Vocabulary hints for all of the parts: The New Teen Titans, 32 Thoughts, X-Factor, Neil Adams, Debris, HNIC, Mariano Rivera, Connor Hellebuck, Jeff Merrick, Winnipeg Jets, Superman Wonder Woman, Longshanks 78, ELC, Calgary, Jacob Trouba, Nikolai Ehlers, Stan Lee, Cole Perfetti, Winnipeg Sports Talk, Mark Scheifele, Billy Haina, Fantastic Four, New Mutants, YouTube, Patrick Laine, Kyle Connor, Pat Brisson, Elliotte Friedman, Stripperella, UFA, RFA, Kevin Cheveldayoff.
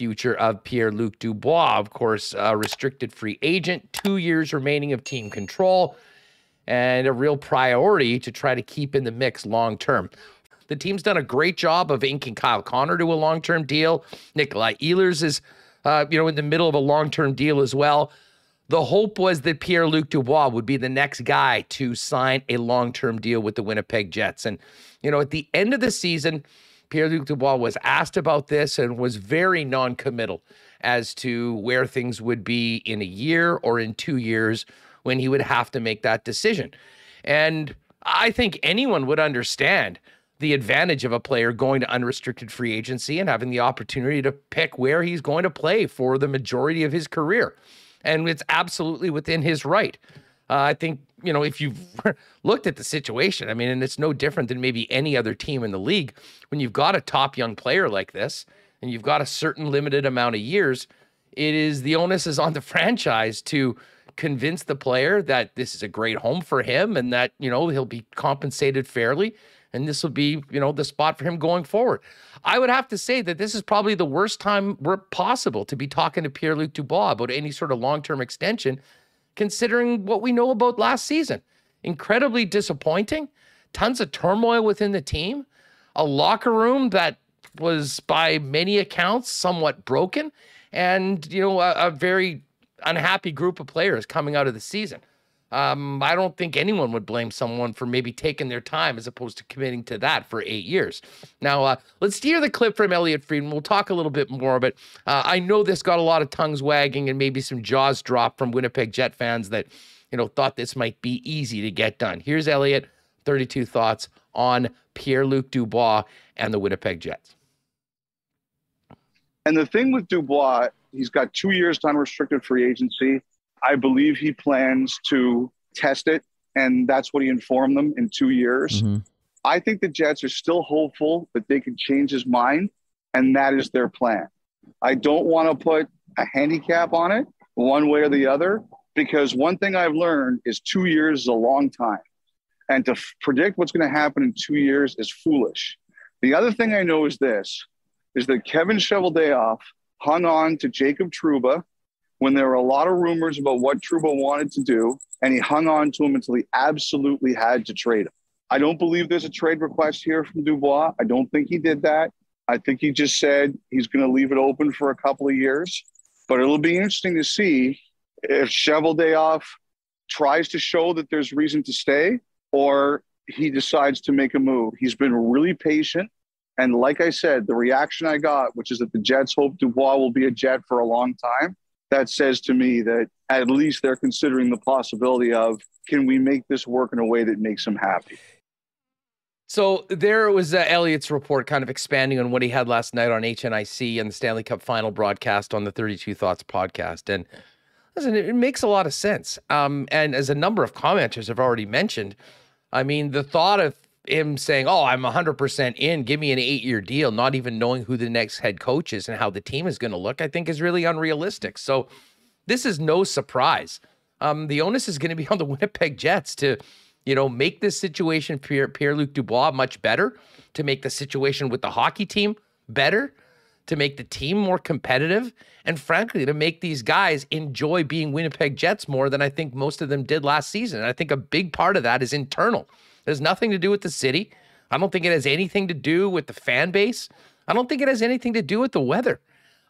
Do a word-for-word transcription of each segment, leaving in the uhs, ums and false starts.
future of Pierre-Luc Dubois, of course, a restricted free agent, two years remaining of team control, and a real priority to try to keep in the mix long-term. The team's done a great job of inking Kyle Connor to a long-term deal. Nikolai Ehlers is, uh, you know, in the middle of a long-term deal as well. The hope was that Pierre-Luc Dubois would be the next guy to sign a long-term deal with the Winnipeg Jets. And, you know, at the end of the season, Pierre-Luc Dubois was asked about this and was very non-committal as to where things would be in a year or in two years when he would have to make that decision. And I think anyone would understand the advantage of a player going to unrestricted free agency and having the opportunity to pick where he's going to play for the majority of his career. And it's absolutely within his right. Uh, I think, you know, if you've looked at the situation, I mean, and it's no different than maybe any other team in the league. When you've got a top young player like this and you've got a certain limited amount of years, it is the onus is on the franchise to convince the player that this is a great home for him and that, you know, he'll be compensated fairly. And this will be, you know, the spot for him going forward. I would have to say that this is probably the worst time possible to be talking to Pierre-Luc Dubois about any sort of long-term extension, considering what we know about last season. Incredibly disappointing. Tons of turmoil within the team. A locker room that was, by many accounts, somewhat broken. And, you know, a, a very unhappy group of players coming out of the season. Um, I don't think anyone would blame someone for maybe taking their time as opposed to committing to that for eight years. Now, uh, let's hear the clip from Elliotte Friedman. We'll talk a little bit more of it. Uh, I know this got a lot of tongues wagging and maybe some jaws dropped from Winnipeg Jet fans that, you know, thought this might be easy to get done. Here's Elliotte, thirty-two Thoughts on Pierre-Luc Dubois and the Winnipeg Jets. And the thing with Dubois, he's got two years to unrestricted free agency. I believe he plans to test it, and that's what he informed them in two years. Mm-hmm. I think the Jets are still hopeful that they can change his mind, and that is their plan. I don't want to put a handicap on it one way or the other, because one thing I've learned is two years is a long time, and to predict what's going to happen in two years is foolish. The other thing I know is this, is that Kevin Cheveldayoff hung on to Jacob Trouba when there were a lot of rumors about what Trouba wanted to do, and he hung on to him until he absolutely had to trade him. I don't believe there's a trade request here from Dubois. I don't think he did that. I think he just said he's going to leave it open for a couple of years. But it'll be interesting to see if Cheveldayoff tries to show that there's reason to stay or he decides to make a move. He's been really patient. And like I said, the reaction I got, which is that the Jets hope Dubois will be a Jet for a long time, that says to me that at least they're considering the possibility of, can we make this work in a way that makes them happy? So there was uh, Elliott's report kind of expanding on what he had last night on H N I C and the Stanley Cup Final broadcast on the thirty-two Thoughts podcast. And listen, it, it makes a lot of sense. Um, and as a number of commenters have already mentioned, I mean, the thought of him saying, oh, I'm one hundred percent in, give me an eight-year deal, not even knowing who the next head coach is and how the team is going to look, I think is really unrealistic. So this is no surprise. Um, the onus is going to be on the Winnipeg Jets to, you know, make this situation for Pierre-Luc Dubois much better, to make the situation with the hockey team better, to make the team more competitive, and frankly, to make these guys enjoy being Winnipeg Jets more than I think most of them did last season. And I think a big part of that is internal. There's nothing to do with the city. I don't think it has anything to do with the fan base. I don't think it has anything to do with the weather.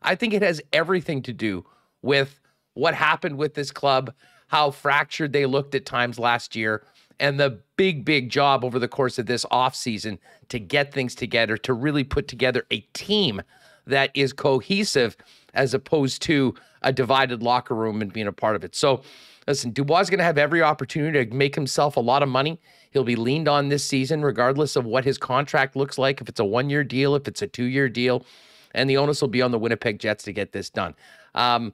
I think it has everything to do with what happened with this club, how fractured they looked at times last year, and the big, big job over the course of this offseason to get things together, to really put together a team that is cohesive as opposed to a divided locker room and being a part of it. So, listen, Dubois is going to have every opportunity to make himself a lot of money. He'll be leaned on this season, regardless of what his contract looks like, if it's a one-year deal, if it's a two-year deal. And the onus will be on the Winnipeg Jets to get this done. Um,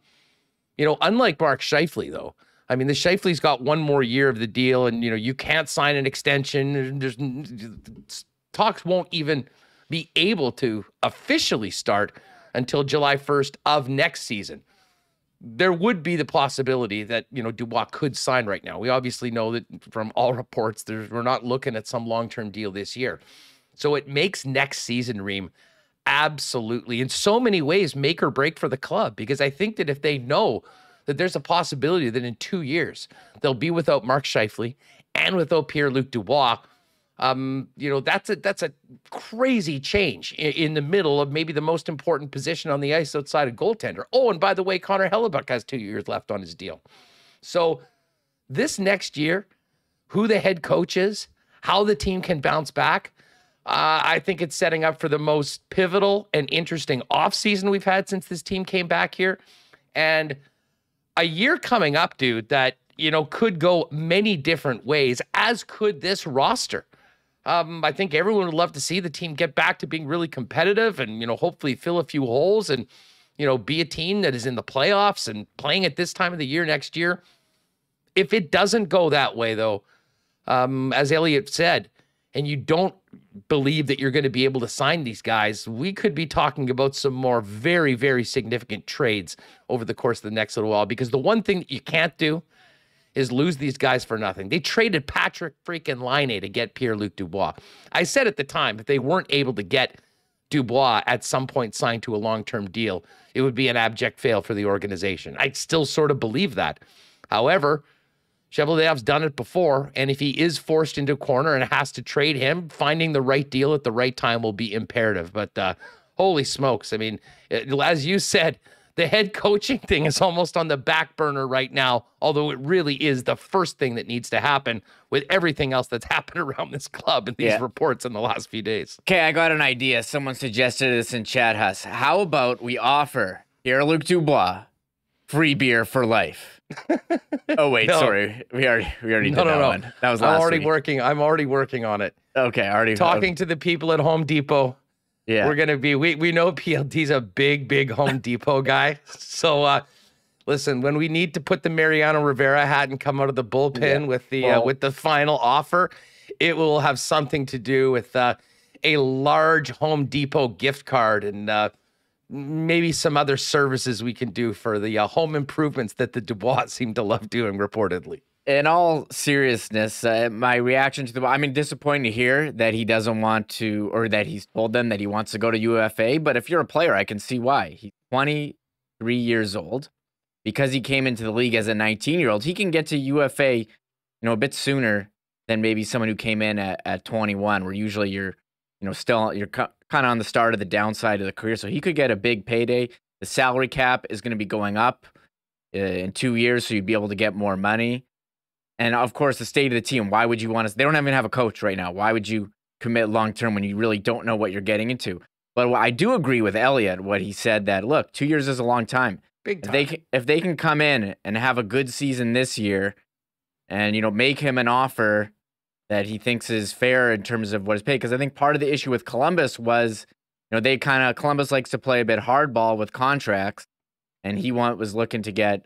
you know, unlike Mark Scheifele, though, I mean, the Scheifele's got one more year of the deal, and, you know, you can't sign an extension. There's, talks won't even be able to officially start until July first of next season. There would be the possibility that, you know, Dubois could sign right now. We obviously know that from all reports, there's, we're not looking at some long-term deal this year. So it makes next season, Reem, absolutely, in so many ways, make or break for the club. Because I think that if they know that there's a possibility that in two years they'll be without Mark Scheifele and without Pierre-Luc Dubois, um, you know, that's a that's a crazy change in, in the middle of maybe the most important position on the ice outside of goaltender. Oh, and by the way, Connor Hellebuck has two years left on his deal. So this next year, who the head coach is, how the team can bounce back, uh, I think it's setting up for the most pivotal and interesting offseason we've had since this team came back here. And a year coming up, dude, that, you know, could go many different ways, as could this roster. Um, I think everyone would love to see the team get back to being really competitive and, you know, hopefully fill a few holes and, you know, be a team that is in the playoffs and playing at this time of the year next year. If it doesn't go that way, though, um, as Elliotte said, and you don't believe that you're going to be able to sign these guys, we could be talking about some more very, very significant trades over the course of the next little while, because the one thing that you can't do is lose these guys for nothing. They traded Patrick freaking Laine to get Pierre-Luc Dubois. I said at the time, if they weren't able to get Dubois at some point signed to a long-term deal, it would be an abject fail for the organization. I still sort of believe that. However, Cheveldayoff's done it before, and if he is forced into a corner and has to trade him, finding the right deal at the right time will be imperative. But uh, holy smokes, I mean, it, as you said, the head coaching thing is almost on the back burner right now, although it really is the first thing that needs to happen with everything else that's happened around this club and these yeah. reports in the last few days. Okay, I got an idea. Someone suggested this in Chat Huss. How about we offer Pierre-Luc Dubois free beer for life? Oh wait, no. sorry. We already we already no, did no, that no. one. That was last I'm already week. working. I'm already working on it. Okay, already talking to the people at Home Depot. Yeah. We're gonna be we we know P L T's a big, big Home Depot guy. So uh listen, when we need to put the Mariano Rivera hat and come out of the bullpen yeah. with the well, uh, with the final offer, it will have something to do with uh a large Home Depot gift card and uh maybe some other services we can do for the uh, home improvements that the Dubois seem to love doing, reportedly. In all seriousness, uh, my reaction to the, I mean, disappointing to hear that he doesn't want to, or that he's told them that he wants to go to U F A. But if you're a player, I can see why. He's twenty-three years old. Because he came into the league as a nineteen-year-old, he can get to U F A, you know, a bit sooner than maybe someone who came in at, at twenty-one, where usually you're, you know, still, you're kind of on the start of the downside of the career. So he could get a big payday. The salary cap is going to be going up uh, in two years. So you'd be able to get more money. And of course, the state of the team, why would you want to, they don't even have a coach right now. Why would you commit long-term when you really don't know what you're getting into? But I do agree with Elliotte, what he said, that look, two years is a long time. Big time. If they, if they can come in and have a good season this year and, you know, make him an offer that he thinks is fair in terms of what is paid. Because I think part of the issue with Columbus was, you know, they kind of, Columbus likes to play a bit hardball with contracts, and he want, was looking to get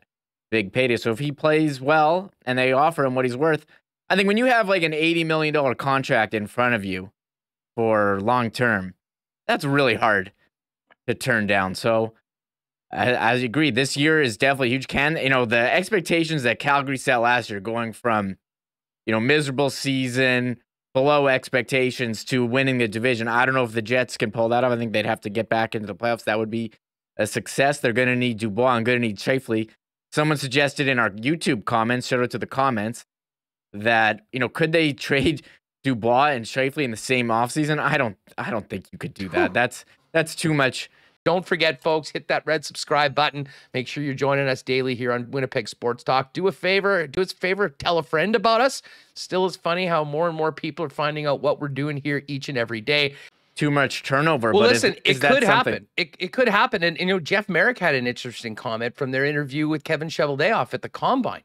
big payday. So if he plays well and they offer him what he's worth, I think when you have like an eighty million dollar contract in front of you for long term, that's really hard to turn down. So I, I agree, this year is definitely huge. Can, you know, the expectations that Calgary set last year, going from, you know, miserable season, below expectations, to winning the division. I don't know if the Jets can pull that off. I think they'd have to get back into the playoffs. That would be a success. They're going to need Dubois. I'm going to need Scheifele. Someone suggested in our YouTube comments, shout out to the comments, that, you know, could they trade Dubois and Scheifele in the same offseason? I don't, I don't think you could do that. That's, that's too much. Don't forget, folks, hit that red subscribe button. Make sure you're joining us daily here on Winnipeg Sports Talk. Do a favor, do us a favor, tell a friend about us. Still, it's funny how more and more people are finding out what we're doing here each and every day. Too much turnover. Well, but listen, is, is it could happen. It, it could happen. And, and, you know, Jeff Merrick had an interesting comment from their interview with Kevin Cheveldayoff at the Combine.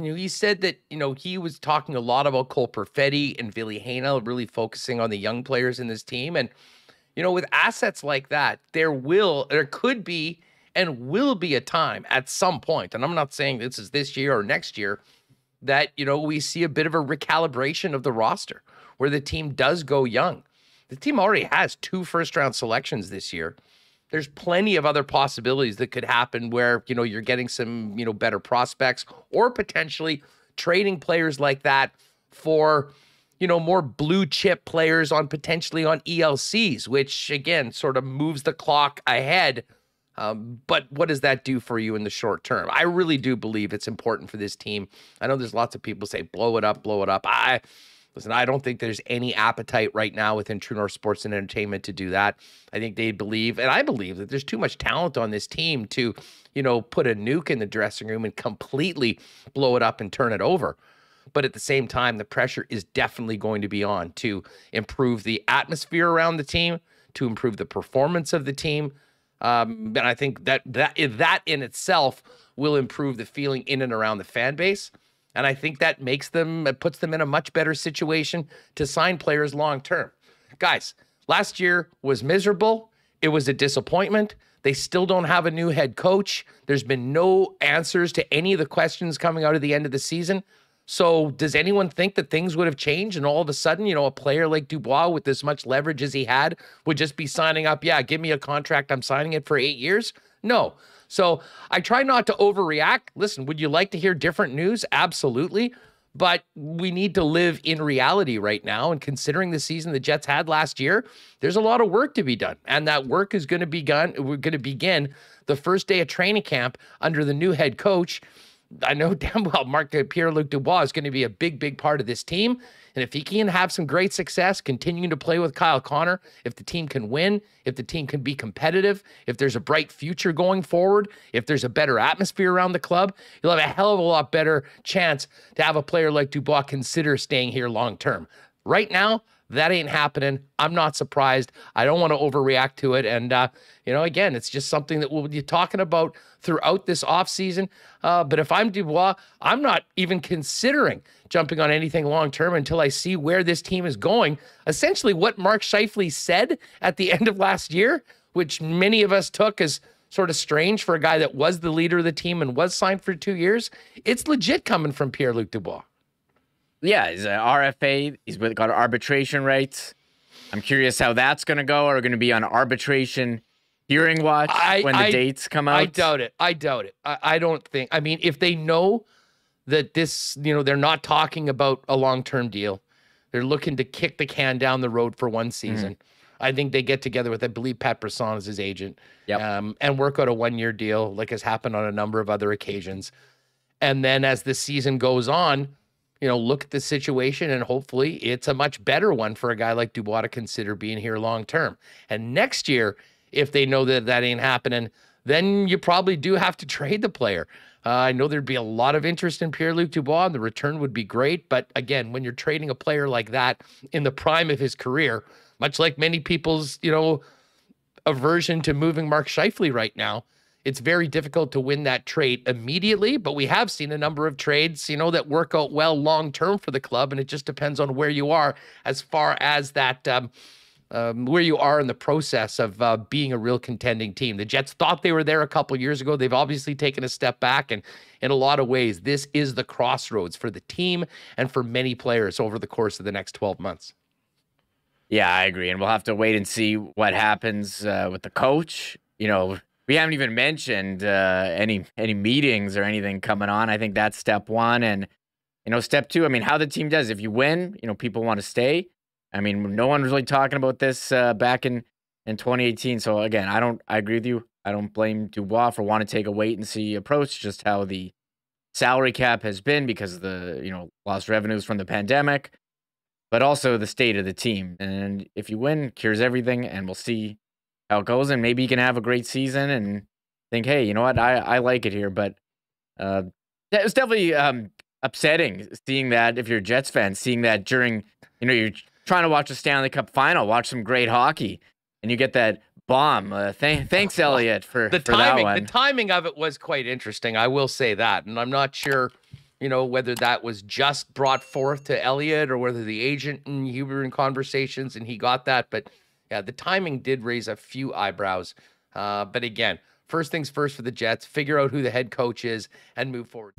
You know, he said that, you know, he was talking a lot about Cole Perfetti and Billy Haina, really focusing on the young players in this team. And, you know, with assets like that, there will, there could be and will be a time at some point, and I'm not saying this is this year or next year, that, you know, we see a bit of a recalibration of the roster where the team does go young. The team already has two first-round selections this year. There's plenty of other possibilities that could happen where, you know, you're getting some, you know, better prospects or potentially trading players like that for, you know, more blue chip players on potentially on E L Cs, which again sort of moves the clock ahead. Um, but what does that do for you in the short term? I really do believe it's important for this team. I know there's lots of people say, blow it up, blow it up. I listen, I don't think there's any appetite right now within True North Sports and Entertainment to do that. I think they believe, and I believe, that there's too much talent on this team to, you know, put a nuke in the dressing room and completely blow it up and turn it over. But at the same time, the pressure is definitely going to be on to improve the atmosphere around the team, to improve the performance of the team. Um, and I think that, that that in itself will improve the feeling in and around the fan base. And I think that makes them, it puts them in a much better situation to sign players long-term. Guys, last year was miserable. It was a disappointment. They still don't have a new head coach. There's been no answers to any of the questions coming out of the end of the season. So does anyone think that things would have changed and all of a sudden, you know, a player like Dubois with as much leverage as he had would just be signing up, yeah, give me a contract, I'm signing it for eight years? No. So I try not to overreact. Listen, would you like to hear different news? Absolutely. But we need to live in reality right now. And considering the season the Jets had last year, there's a lot of work to be done. And that work is going to begun. We're going to begin the first day of training camp under the new head coach. I know damn well Mark Pierre-Luc Dubois is going to be a big, big part of this team. And if he can have some great success continuing to play with Kyle Connor, if the team can win, if the team can be competitive, if there's a bright future going forward, if there's a better atmosphere around the club, you'll have a hell of a lot better chance to have a player like Dubois consider staying here long term. Right now, that ain't happening. I'm not surprised. I don't want to overreact to it. And, uh, you know, again, it's just something that we'll be talking about throughout this offseason. Uh, but if I'm Dubois, I'm not even considering jumping on anything long-term until I see where this team is going. Essentially what Mark Scheifele said at the end of last year, which many of us took as sort of strange for a guy that was the leader of the team and was signed for two years, it's legit coming from Pierre-Luc Dubois. Yeah, he's an R F A. He's got arbitration rights. I'm curious how that's going to go. Are we going to be on arbitration hearing watch I, when I, the dates come out? I doubt it. I doubt it. I, I don't think. I mean, if they know that this, you know, they're not talking about a long-term deal. They're looking to kick the can down the road for one season. Mm-hmm. I think they get together with, I believe, Pat Brisson is his agent, yep. um, and work out a one-year deal like has happened on a number of other occasions. And then as the season goes on, you know, look at the situation and hopefully it's a much better one for a guy like Dubois to consider being here long term. And next year, if they know that that ain't happening, then you probably do have to trade the player. Uh, I know there'd be a lot of interest in Pierre-Luc Dubois and the return would be great. But again, when you're trading a player like that in the prime of his career, much like many people's, you know, aversion to moving Mark Scheifele right now, it's very difficult to win that trade immediately, but we have seen a number of trades, you know, that work out well long-term for the club, and it just depends on where you are as far as that, um, um, where you are in the process of uh, being a real contending team. The Jets thought they were there a couple years ago. They've obviously taken a step back, and in a lot of ways, this is the crossroads for the team and for many players over the course of the next twelve months. Yeah, I agree, and we'll have to wait and see what happens uh, with the coach, you know. We haven't even mentioned uh, any any meetings or anything coming on. I think that's step one. And, you know, step two, I mean, how the team does. If you win, you know, people want to stay. I mean, no one was really talking about this uh, back in, in twenty eighteen. So, again, I don't, I agree with you. I don't blame Dubois for wanting to take a wait-and-see approach, just how the salary cap has been because of the, you know, lost revenues from the pandemic, but also the state of the team. And if you win, cures everything, and we'll see how it goes, and maybe you can have a great season and think, hey, you know what, I, I like it here. But uh, it was definitely um, upsetting seeing that, if you're a Jets fan, seeing that during, you know, you're trying to watch a Stanley Cup final, watch some great hockey, and you get that bomb. Uh, th thanks, Elliotte, for, the for timing, that one. The timing of it was quite interesting, I will say that. And I'm not sure, you know, whether that was just brought forth to Elliotte or whether the agent and he were in conversations and he got that, but yeah, the timing did raise a few eyebrows. Uh, but again, first things first for the Jets, figure out who the head coach is and move forward.